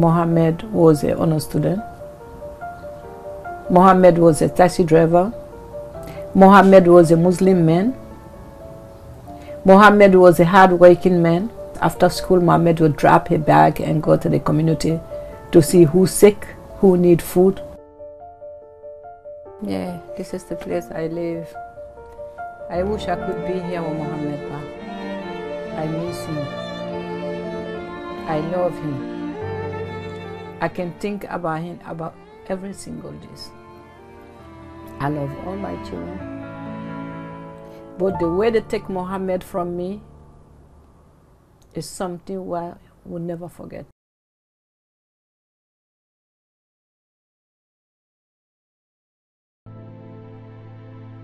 Mohamed was an honor student. Mohamed was a taxi driver. Mohamed was a Muslim man. Mohamed was a hard-working man. After school, Mohamed would drop a bag and go to the community to see who's sick, who need food. Yeah, this is the place I live. I wish I could be here with Mohamed Bah. I miss him. I love him. I can think about him about every single day. I love all my children. But the way they take Mohamed from me is something I will never forget.